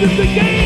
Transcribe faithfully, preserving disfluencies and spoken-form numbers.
It's the game.